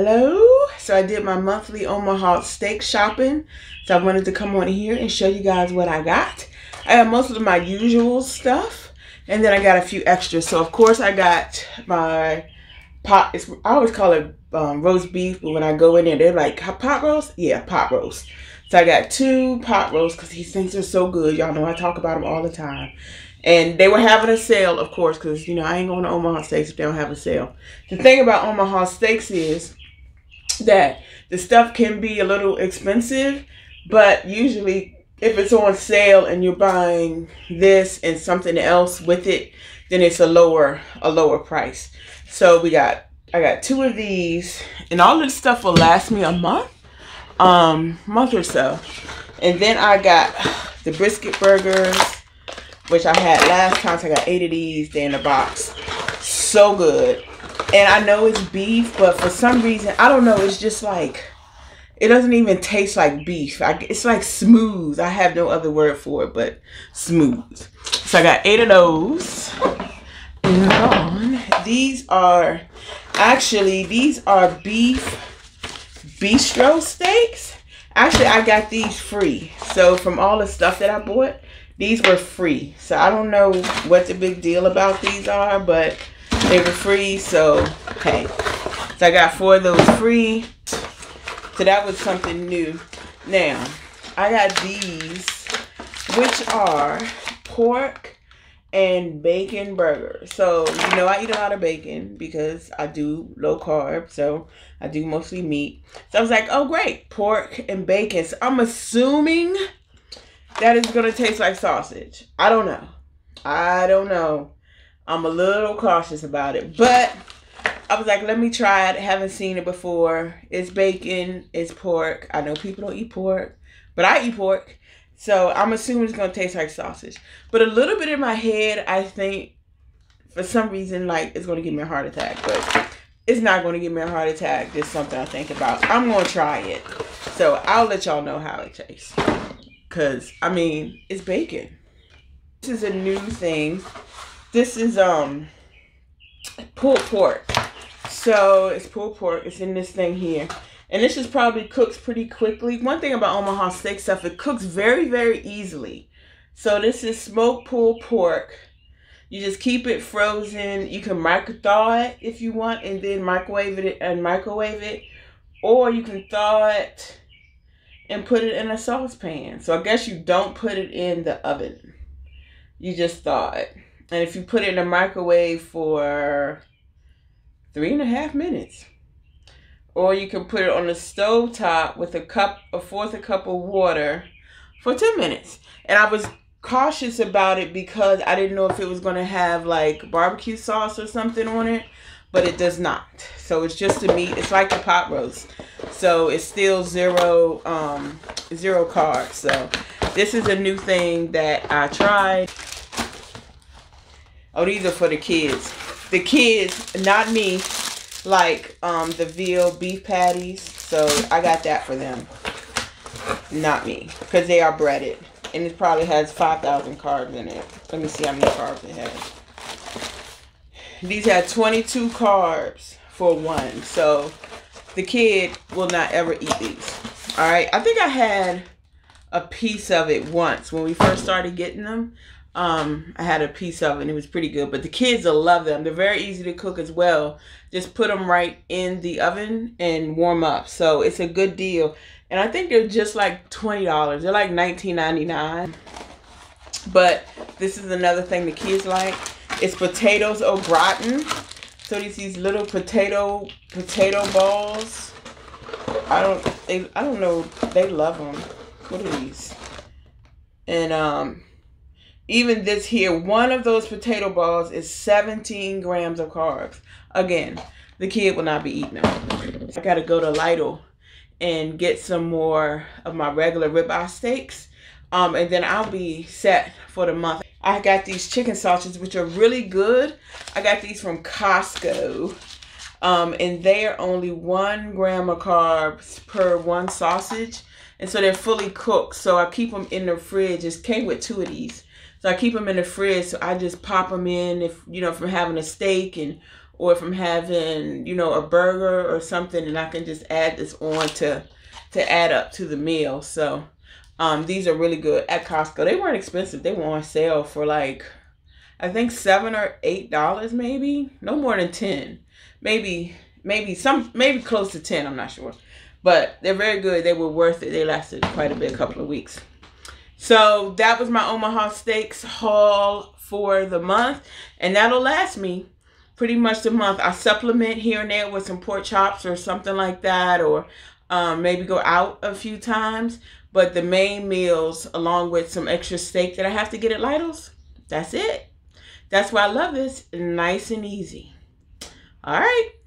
Hello. So I did my monthly Omaha Steak shopping. So I wanted to come on here and show you guys what I got. I have most of my usual stuff, and then I got a few extras. So of course I got my pot. I always call it roast beef, but when I go in there, they're like, pot roast? Yeah, pot roast. So I got two pot roasts because these things are so good. Y'all know I talk about them all the time. And they were having a sale, of course, because, you know, I ain't going to Omaha Steaks if they don't have a sale. The thing about Omaha Steaks is that the stuff can be a little expensive, but usually if it's on sale and you're buying this and something else with it, then it's a lower price. So I got two of these, and all this stuff will last me a month, or so. And then I got the brisket burgers, which I had last time, so I got 8 of these. They're in a box. So good. And I know it's beef, but for some reason, I don't know, it's just like, it doesn't even taste like beef. It's like smooth. I have no other word for it, but smooth. So I got 8 of those. And these are beef bistro steaks. Actually, I got these free. So from all the stuff that I bought, these were free. So I don't know what the big deal about these are, but they were free, so hey. So I got 4 of those free. So that was something new. Now, I got these, which are pork and bacon burgers. So, you know, I eat a lot of bacon because I do low carb, so I do mostly meat. So I was like, oh great, pork and bacon. So I'm assuming that is gonna taste like sausage. I don't know. I'm a little cautious about it, but I was like, let me try it. I haven't seen it before. It's bacon, it's pork. I know people don't eat pork, but I eat pork. So I'm assuming it's gonna taste like sausage. But a little bit in my head, I think for some reason, like, it's gonna give me a heart attack, but it's not gonna give me a heart attack. Just something I think about. I'm gonna try it. So I'll let y'all know how it tastes. Cause I mean, it's bacon. This is a new thing. This is pulled pork. So it's pulled pork. It's in this thing here, and this just probably cooks pretty quickly. One thing about Omaha Steak stuff, it cooks very, very easily. So this is smoked pulled pork. You just keep it frozen. You can micro-thaw it if you want, and then microwave it, or you can thaw it and put it in a saucepan. So I guess you don't put it in the oven. You just thaw it. And if you put it in the microwave for 3.5 minutes, or you can put it on the stove top with a fourth cup of water for 10 minutes. And I was cautious about it because I didn't know if it was gonna have like barbecue sauce or something on it, but it does not. So it's just the meat. It's like the pot roast. So it's still zero carbs. So this is a new thing that I tried. Oh, these are for the kids. The kids, not me, like the veal beef patties. So I got that for them. Not me, because they are breaded. And it probably has 5,000 carbs in it. Let me see how many carbs it has. These had 22 carbs for one, so the kid will not ever eat these. All right, I think I had a piece of it once when we first started getting them. I had a piece of it, and it was pretty good, but the kids will love them. They're very easy to cook as well. Just put them right in the oven and warm up, so it's a good deal. And I think they're just like $20. They're like $19.99, but this is another thing the kids like. It's potatoes au gratin. So these little potato balls. I don't know. They love them. What are these? And even this here, one of those potato balls is 17 grams of carbs. Again, the kid will not be eating them. I gotta go to Lidl and get some more of my regular ribeye steaks, and then I'll be set for the month. I got these chicken sausages, which are really good. I got these from Costco, and they are only 1 gram of carbs per one sausage, and so they're fully cooked. So I keep them in the fridge. It came with 2 of these, so I keep them in the fridge. So I just pop them in if, you know, from having a steak and or if I'm having, you know, a burger or something, and I can just add this on to add up to the meal. So these are really good at Costco. They weren't expensive. They were on sale for like, I think $7 or $8, maybe no more than 10, maybe close to 10. I'm not sure, but they're very good. They were worth it. They lasted quite a bit, a couple of weeks. So that was my Omaha Steaks haul for the month, and that'll last me pretty much the month. I supplement here and there with some pork chops or something like that, or maybe go out a few times. But the main meals, along with some extra steak that I have to get at Lidl's, that's it. That's why I love this. Nice and easy. All right.